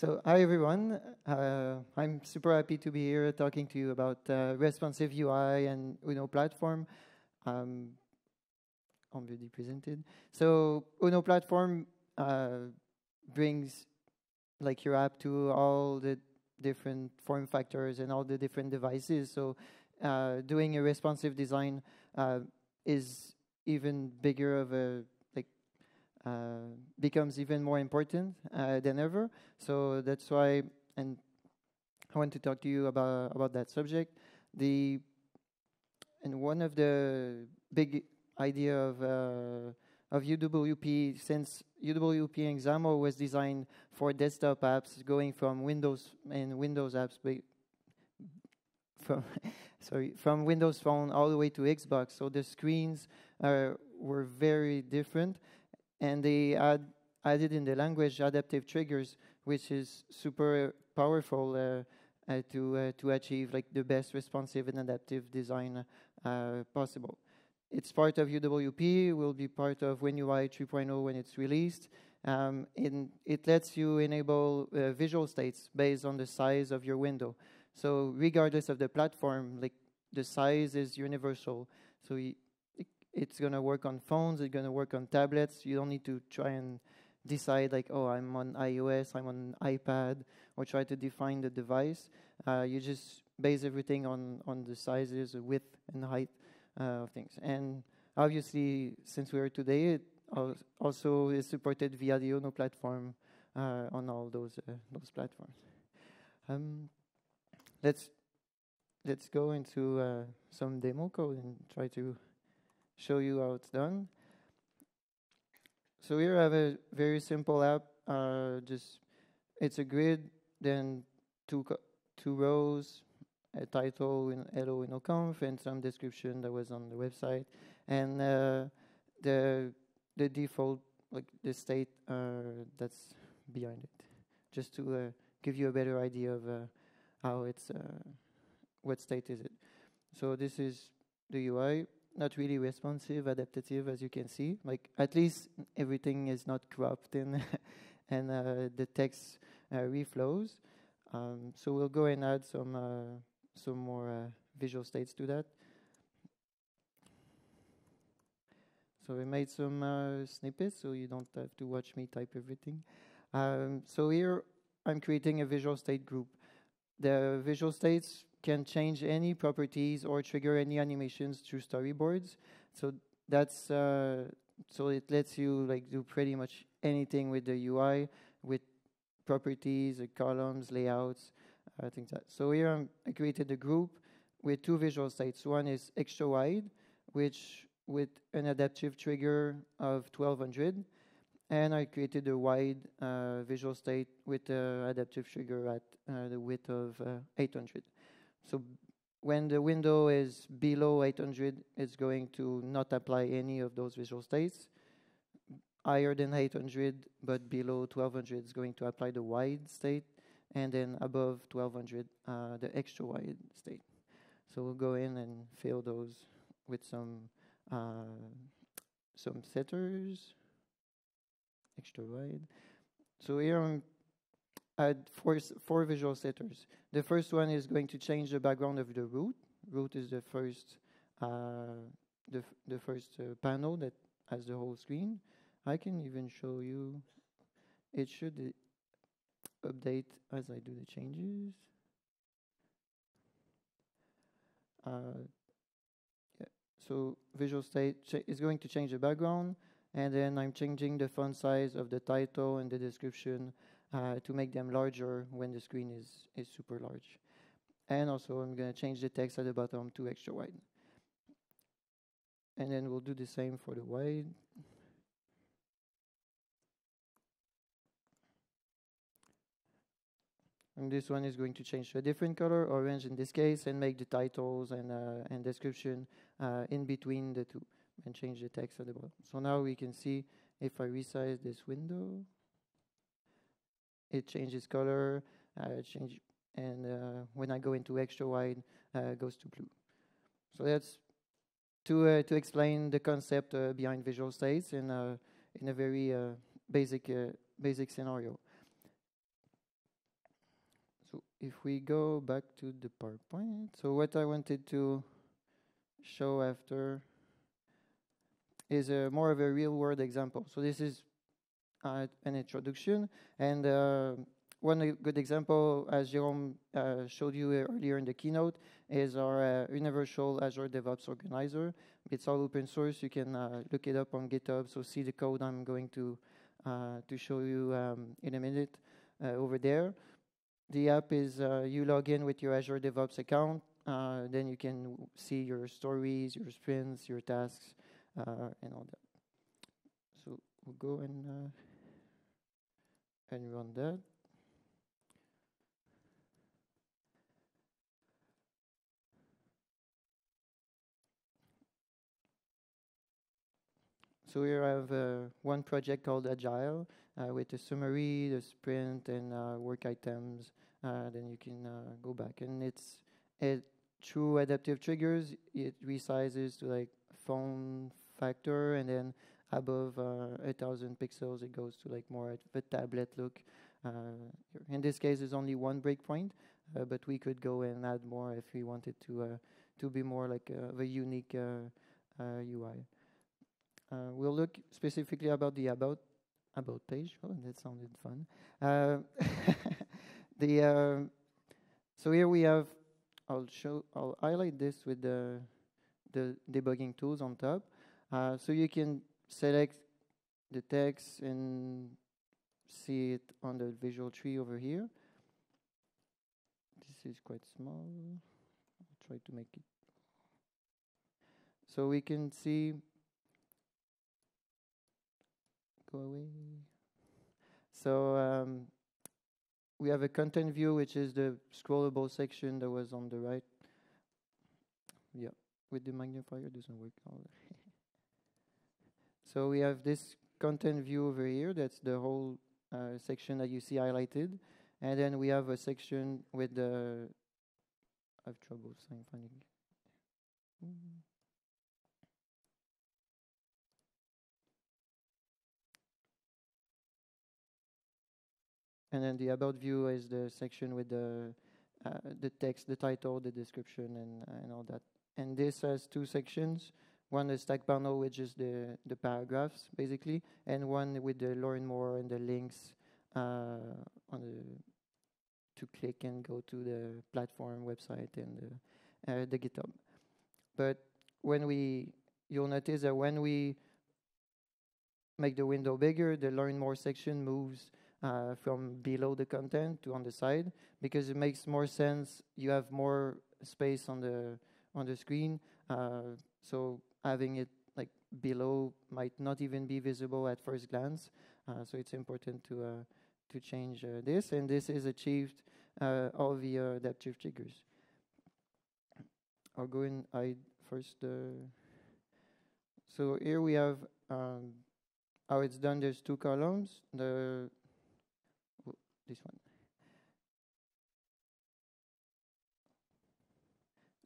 So hi, everyone. I'm super happy to be here talking to you about responsive UI and Uno Platform. Already presented. So Uno Platform brings like your app to all the different form factors and all the different devices. So doing a responsive design is even bigger of a becomes even more important than ever. So that's why, and I want to talk to you about that subject. And one of the big idea of UWP, since UWP and XAML was designed for desktop apps, going from from Windows Phone all the way to Xbox. So the screens were very different. And they added in the language adaptive triggers, which is super powerful to achieve like the best responsive and adaptive design possible. It's part of UWP. Will be part of WinUI 3.0 when it's released. It lets you enable visual states based on the size of your window. So regardless of the platform, like the size is universal. So it's going to work on phones, it's going to work on tablets. You don't need to try and decide like, oh, I'm on iOS, I'm on iPad, or try to define the device. You just base everything on the sizes, width, and height of things. And obviously, since we are today, it also is supported via the Uno platform on all those platforms. Let's go into some demo code and try to show you how it's done. So here I have a very simple app. It's a grid, then two rows, a title in hello UnoConf, and some description that was on the website, and the default, like the state that's behind it, just to give you a better idea of how it's what state is it. So this is the UI. Not really responsive, adaptative, as you can see. Like at least everything is not cropped in, and the text reflows. So we'll go and add some more visual states to that. So we made some snippets, so you don't have to watch me type everything. So here I'm creating a visual state group. The visual states can change any properties or trigger any animations through storyboards. So that's so it lets you like do pretty much anything with the UI, with properties, columns, layouts, things like that. So here I created a group with two visual states. One is extra wide, which with an adaptive trigger of 1200, and I created a wide visual state with an adaptive trigger at the width of 800. So when the window is below 800, it's going to not apply any of those visual states. Higher than 800, but below 1200, it's going to apply the wide state. And then above 1200, the extra wide state. So we'll go in and fill those with some setters. Extra wide. So here I'm add four visual setters. The first one is going to change the background of the root. Root is the first panel that has the whole screen. I can even show you. It should update as I do the changes. Yeah. So visual state is going to change the background, and then I'm changing the font size of the title and the description to make them larger when the screen is super large. And also I'm going to change the text at the bottom to extra wide. And then we'll do the same for the wide. And this one is going to change to a different color, orange in this case, and make the titles and description in between the two, and change the text at the bottom. So now we can see if I resize this window, it changes color, and when I go into extra wide, goes to blue. So that's to explain the concept behind visual states in a very basic scenario. if we go back to the PowerPoint, so what I wanted to show after is more of a real-world example. So this is an introduction, and one good example, as Jérôme showed you earlier in the keynote, is our universal Azure DevOps organizer. It's all open source. You can look it up on GitHub, so see the code I'm going to show you in a minute over there. The app is you log in with your Azure DevOps account, then you can see your stories, your sprints, your tasks, and all that. So we'll go and run that. So here I have one project called Agile with a summary, the sprint, and work items. Then you can go back, and it's through AdaptiveTriggers. It resizes to like phone factor, and then above 1,000 pixels, it goes to like more of a tablet look. In this case, there's only one breakpoint, but we could go and add more if we wanted to be more like of a unique UI. We'll look specifically about the about page. Oh, that sounded fun. So here we have. I'll highlight this with the debugging tools on top. So you can select the text and see it on the visual tree over here. This is quite small. I'll try to make it so we can see. So we have a content view, which is the scrollable section that was on the right. Yeah, with the magnifier it doesn't work. So we have this content view over here. That's the whole section that you see highlighted, and then we have a section with the. I have trouble finding. And then the about view is the section with the text, the title, the description, and all that. And this has two sections: one is stack panel, which is the paragraphs basically, and one with the lawnmower and the links on to click and go to the platform website and the GitHub. But when you'll notice that when we make the window bigger, the lawnmower section moves. From below the content to on the side, because it makes more sense. You have more space on the screen, so having it like below might not even be visible at first glance. So it's important to change this, and this is achieved all via AdaptiveTriggers. I'll go in. I first. So here we have how it's done. There's two columns. This one.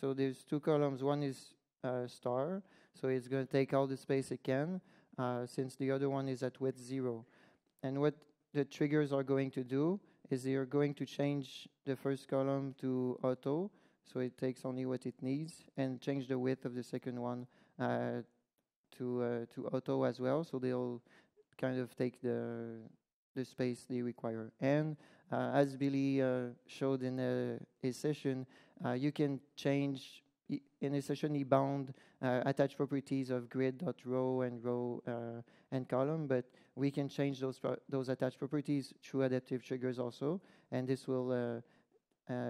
So there's two columns. One is star, so it's going to take all the space it can, since the other one is at width 0. And what the triggers are going to do is they are going to change the first column to auto, so it takes only what it needs, and change the width of the second one to auto as well, so they'll kind of take the space they require. And as Billy showed in his session, you can change, in his session he bound attached properties of grid.row and row and column, but we can change those attached properties through AdaptiveTriggers also, and this will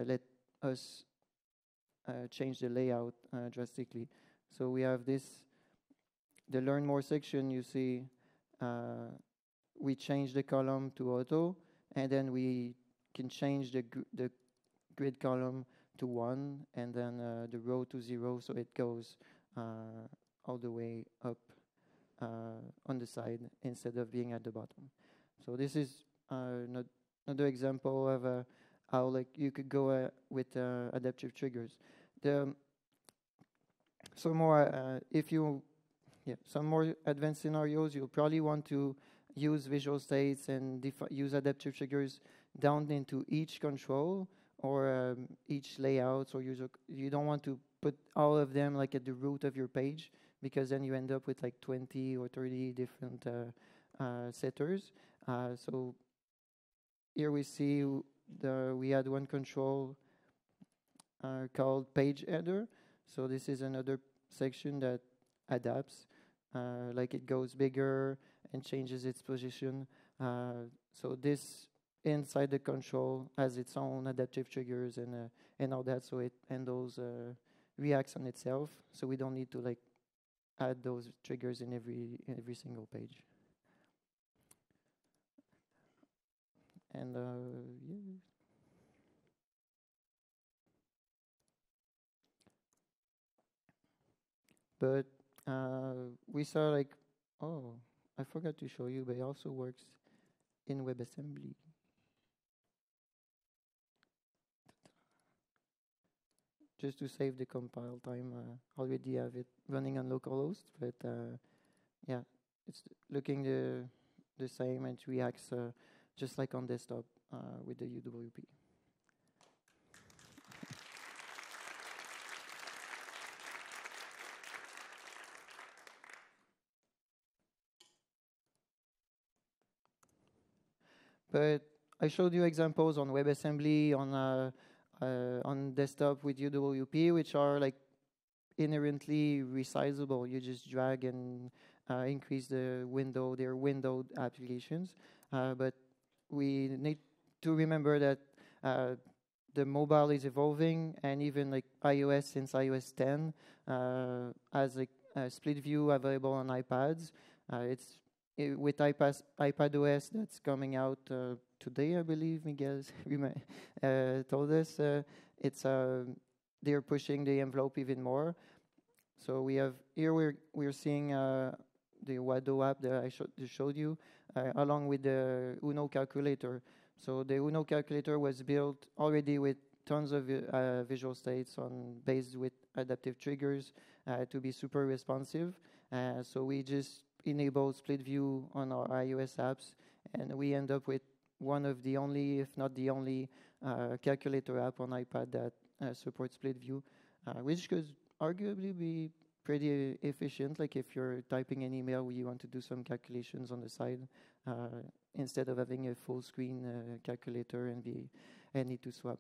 let us change the layout drastically. So we have this, the learn more section, you see, we change the column to auto, and then we can change the grid column to 1, and then the row to 0, so it goes all the way up on the side instead of being at the bottom. So this is another example of how like you could go with AdaptiveTriggers. Some more if you, yeah, some more advanced scenarios, you'll probably want to use visual states and use AdaptiveTriggers down into each control or each layout, or user, you don't want to put all of them like at the root of your page, because then you end up with like 20 or 30 different setters. So here we see we had one control called page header. So this is another section that adapts, like it goes bigger and changes its position. So this inside the control has its own adaptive triggers and all that, so it handles, reacts on itself. So we don't need to like add those triggers in every single page. And yeah. But we saw like, oh, I forgot to show you, but it also works in WebAssembly. Just to save the compile time, already have it running on localhost, but yeah, it's looking the same, and it reacts just like on desktop with the UWP. But I showed you examples on WebAssembly, on desktop with UWP, which are like inherently resizable. You just drag and increase the window, their windowed applications. But we need to remember that the mobile is evolving, and even like iOS, since iOS 10, has like a split view available on iPads. With iPadOS that's coming out today, I believe, Miguel told us, they're pushing the envelope even more. So we have here we're seeing the Wado app that I showed you, along with the Uno calculator. So the Uno calculator was built already with tons of visual states based with adaptive triggers to be super responsive. So we just enable split view on our iOS apps, and we end up with one of the only, if not the only, calculator app on iPad that supports split view, which could arguably be pretty efficient. Like if you're typing an email where you want to do some calculations on the side, instead of having a full screen calculator and need to swap.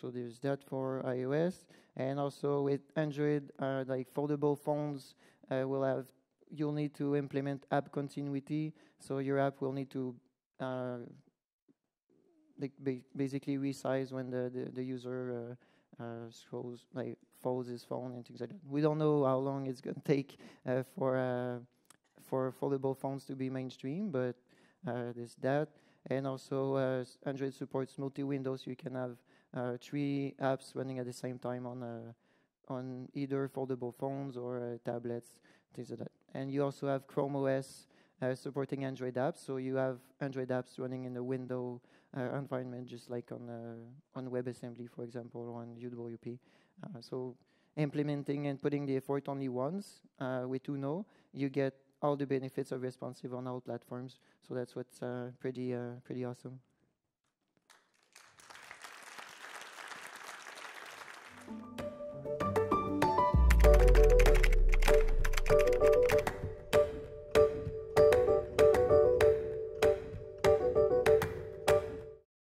So there's that for iOS, and also with Android, like foldable phones will have. You'll need to implement app continuity, so your app will need to basically resize when the user scrolls, like folds his phone and things like that. We don't know how long it's going to take for foldable phones to be mainstream, but there's that. And also Android supports multi-window, so you can have 3 apps running at the same time on either foldable phones or tablets, things like that. And you also have Chrome OS supporting Android apps, so you have Android apps running in a window environment, just like on WebAssembly, for example, or on UWP. So implementing and putting the effort only once with Uno, you get all the benefits of responsive on all platforms. So that's what's pretty awesome.